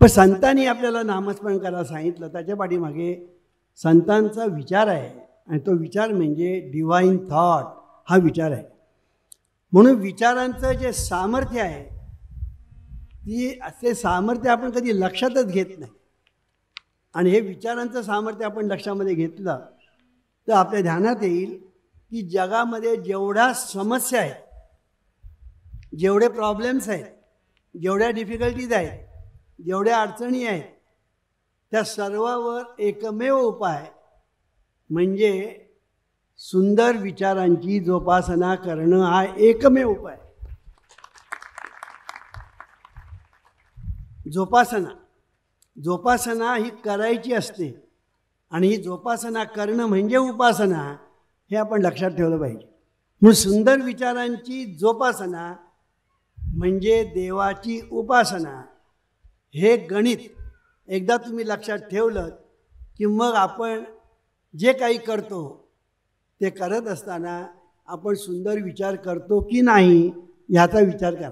पण संतांनी आपल्याला नामस्मरण करायला सांगितलं, त्याच्या पाठीमागे संतांचा विचार आहे आणि तो विचार म्हणजे डिवाइन थॉट हा विचार आहे. म्हणून विचारांचं जे सामर्थ्य आहे ती असे सामर्थ्य आपण कधी लक्षातच घेत नाही आणि हे विचारांचं सामर्थ्य आपण लक्षामध्ये घेतलं तर आपल्या ध्यानात येईल की जगामध्ये जेवढ्या समस्या आहेत, जेवढे प्रॉब्लेम्स आहेत, जेवढ्या डिफिकल्टीज आहेत, जेवढ्या अडचणी आहेत त्या सर्वावर एकमेव उपाय म्हणजे सुंदर विचारांची जोपासना करणं हा एकमेव उपाय. जोपासना जोपासना ही करायची असते आणि ही जोपासना करणं म्हणजे उपासना हे आपण लक्षात ठेवलं पाहिजे. म्हणून सुंदर विचारांची जोपासना म्हणजे देवाची उपासना हे गणित एकदा तुम्ही लक्षात ठेवलं की मग आपण जे काही करतो ते करत असताना आपण सुंदर विचार करतो की नाही याचा विचार करा.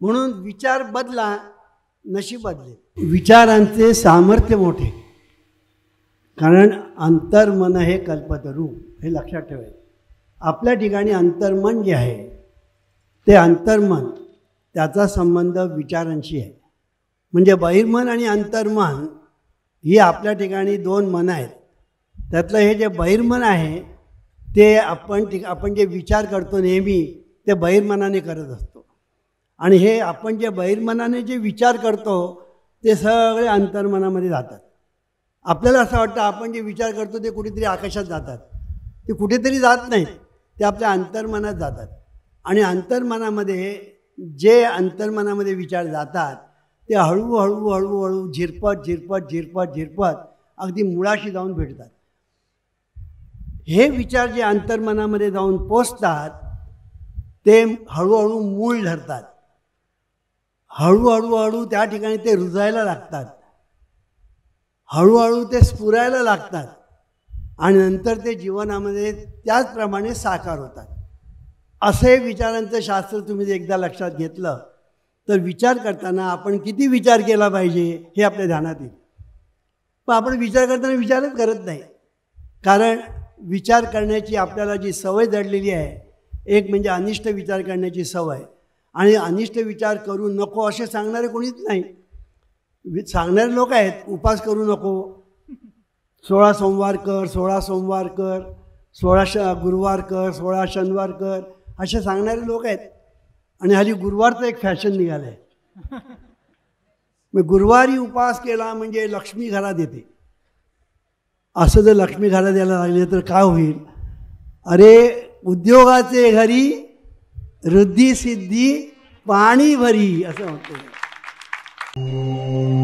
म्हणून विचार बदला नशीब बदले. विचारांचे सामर्थ्य मोठे, कारण अंतर्मन हे कल्पतरू, हे लक्षात ठेवायचं. आपल्या ठिकाणी अंतर्मन जे आहे ते अंतर्मन त्याचा संबंध विचारांशी आहे. म्हणजे बहिर्मन आणि अंतर्मन ही आपल्या ठिकाणी दोन मन आहेत. त्यातलं हे जे बहिर्मन आहे ते आपण जे विचार करतो नेहमी ते बहिर्मनाने करत असतो आणि हे आपण जे बहिर्मनाने जे विचार करतो ते सगळे अंतर्मनामध्ये जातात. आपल्याला असं वाटतं आपण जे विचार करतो ते कुठेतरी आकाशात जातात, ते कुठेतरी जात नाहीत, ते आपल्या अंतर्मनात जातात आणि अंतर्मनामध्ये जे अंतर्मनामध्ये विचार जातात ते हळूहळू हळूहळू झिरपत झिरपत झिरपत झिरपत अगदी मुळाशी जाऊन भेटतात. हे विचार जे अंतर्मनामध्ये जाऊन पोचतात ते हळूहळू मूळ धरतात, हळूहळू हळू त्या ठिकाणी ते रुजायला लागतात, हळूहळू ते स्फुरायला लागतात आणि नंतर ते जीवनामध्ये त्याचप्रमाणे साकार होतात. असे विचारांचं शास्त्र तुम्ही एकदा लक्षात घेतलं तर विचार करताना आपण किती विचार केला पाहिजे हे आपल्या ध्यानात येईल. पण आपण विचार करताना विचारच करत नाही, कारण विचार करण्याची आपल्याला जी सवय जडलेली आहे एक म्हणजे अनिष्ट विचार करण्याची सवय, आणि अनिष्ट विचार करू नको असे सांगणारे कोणीच नाही. सांगणारे लोक आहेत उपास करू नको, 16 सोमवार कर, 16 सोमवार कर, 16 गुरुवार कर, 16 शनिवार कर, असे सांगणारे लोक आहेत. आणि हल्ली गुरुवारचं एक फॅशन निघालं आहे. मग गुरुवारी उपास केला म्हणजे लक्ष्मी घरात येते, असं जर लक्ष्मी घरात द्यायला लागले तर काय होईल? अरे उद्योगाचे घरी रुद्धी सिद्धी पाणी भरी असं म्हणतो.